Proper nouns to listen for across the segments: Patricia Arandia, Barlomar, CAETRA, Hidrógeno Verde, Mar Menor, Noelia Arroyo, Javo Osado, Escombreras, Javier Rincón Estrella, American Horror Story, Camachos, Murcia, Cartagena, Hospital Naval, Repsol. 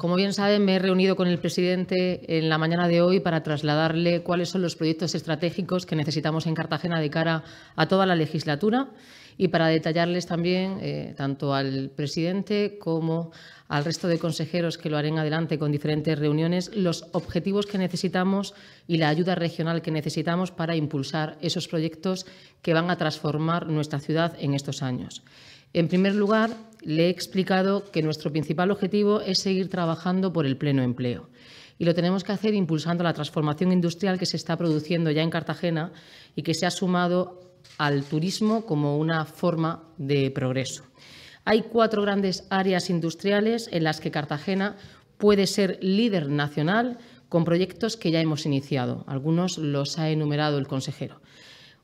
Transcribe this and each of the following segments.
Como bien saben, me he reunido con el presidente en la mañana de hoy para trasladarle cuáles son los proyectos estratégicos que necesitamos en Cartagena de cara a toda la legislatura y para detallarles también, tanto al presidente como al resto de consejeros que lo harán adelante con diferentes reuniones, los objetivos que necesitamos y la ayuda regional que necesitamos para impulsar esos proyectos que van a transformar nuestra ciudad en estos años. En primer lugar, le he explicado que nuestro principal objetivo es seguir trabajando por el pleno empleo y lo tenemos que hacer impulsando la transformación industrial que se está produciendo ya en Cartagena y que se ha sumado al turismo como una forma de progreso. Hay 4 grandes áreas industriales en las que Cartagena puede ser líder nacional con proyectos que ya hemos iniciado. Algunos los ha enumerado el consejero.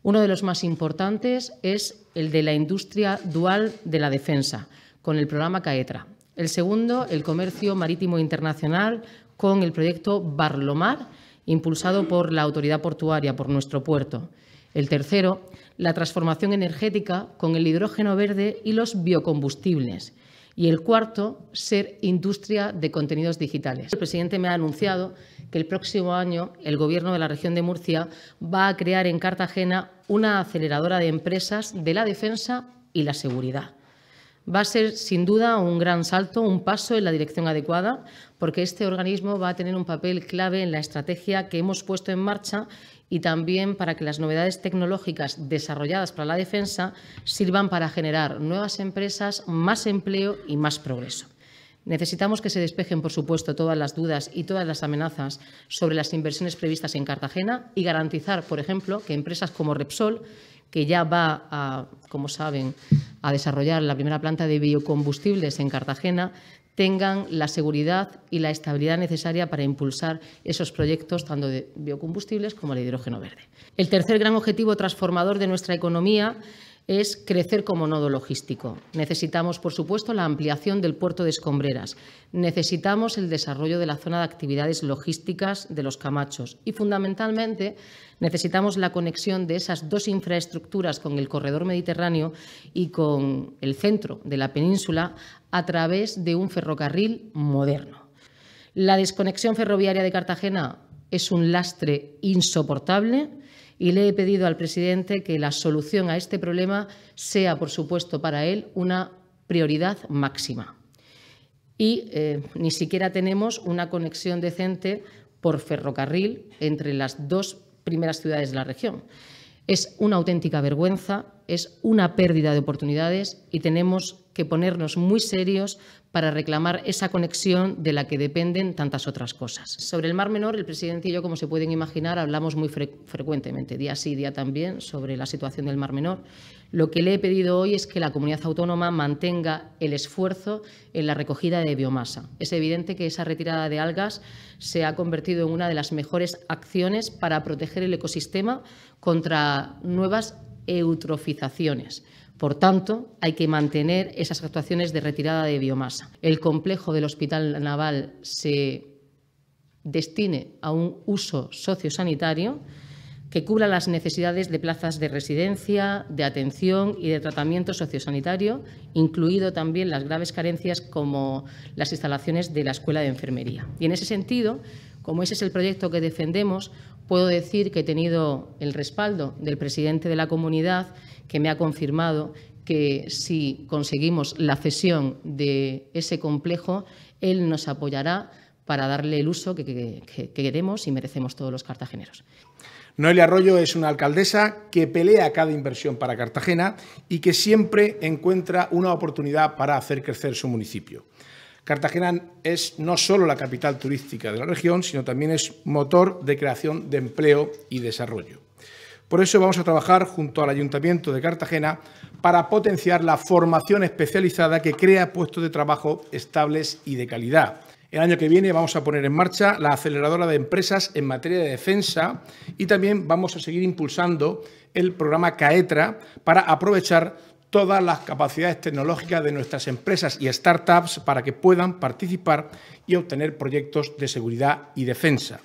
Uno de los más importantes es el de la industria dual de la defensa, con el programa CAETRA. El segundo, el comercio marítimo internacional, con el proyecto Barlomar, impulsado por la autoridad portuaria, por nuestro puerto. El tercero, la transformación energética, con el hidrógeno verde y los biocombustibles. Y el cuarto, ser industria de contenidos digitales. El presidente me ha anunciado que el próximo año el Gobierno de la Región de Murcia va a crear en Cartagena una aceleradora de empresas de la defensa y la seguridad. Va a ser, sin duda, un gran salto, un paso en la dirección adecuada, porque este organismo va a tener un papel clave en la estrategia que hemos puesto en marcha y también para que las novedades tecnológicas desarrolladas para la defensa sirvan para generar nuevas empresas, más empleo y más progreso. Necesitamos que se despejen, por supuesto, todas las dudas y todas las amenazas sobre las inversiones previstas en Cartagena y garantizar, por ejemplo, que empresas como Repsol, que ya va a, como saben, a desarrollar la primera planta de biocombustibles en Cartagena, tengan la seguridad y la estabilidad necesaria para impulsar esos proyectos tanto de biocombustibles como el hidrógeno verde. El tercer gran objetivo transformador de nuestra economía es crecer como nodo logístico. Necesitamos, por supuesto, la ampliación del puerto de Escombreras. Necesitamos el desarrollo de la zona de actividades logísticas de los Camachos. Y, fundamentalmente, necesitamos la conexión de esas dos infraestructuras con el corredor mediterráneo y con el centro de la península a través de un ferrocarril moderno. La desconexión ferroviaria de Cartagena es un lastre insoportable. Y le he pedido al presidente que la solución a este problema sea, por supuesto, para él una prioridad máxima. Y ni siquiera tenemos una conexión decente por ferrocarril entre las dos primeras ciudades de la región. Es una auténtica vergüenza, es una pérdida de oportunidades y tenemos que ponernos muy serios para reclamar esa conexión de la que dependen tantas otras cosas. Sobre el Mar Menor, el presidente y yo, como se pueden imaginar, hablamos muy frecuentemente, día sí, día también, sobre la situación del Mar Menor. Lo que le he pedido hoy es que la comunidad autónoma mantenga el esfuerzo en la recogida de biomasa. Es evidente que esa retirada de algas se ha convertido en una de las mejores acciones para proteger el ecosistema contra nuevas eutrofizaciones. Por tanto, hay que mantener esas actuaciones de retirada de biomasa. El complejo del Hospital Naval se destine a un uso sociosanitario que cubra las necesidades de plazas de residencia, de atención y de tratamiento sociosanitario, incluido también las graves carencias como las instalaciones de la Escuela de Enfermería. Y en ese sentido, como ese es el proyecto que defendemos, puedo decir que he tenido el respaldo del presidente de la comunidad, que me ha confirmado que si conseguimos la cesión de ese complejo, él nos apoyará para darle el uso que queremos y merecemos todos los cartageneros. Noelia Arroyo es una alcaldesa que pelea cada inversión para Cartagena y que siempre encuentra una oportunidad para hacer crecer su municipio. Cartagena es no solo la capital turística de la región, sino también es motor de creación de empleo y desarrollo. Por eso vamos a trabajar junto al Ayuntamiento de Cartagena para potenciar la formación especializada que crea puestos de trabajo estables y de calidad. El año que viene vamos a poner en marcha la aceleradora de empresas en materia de defensa y también vamos a seguir impulsando el programa CAETRA para aprovechar todas las capacidades tecnológicas de nuestras empresas y startups para que puedan participar y obtener proyectos de seguridad y defensa.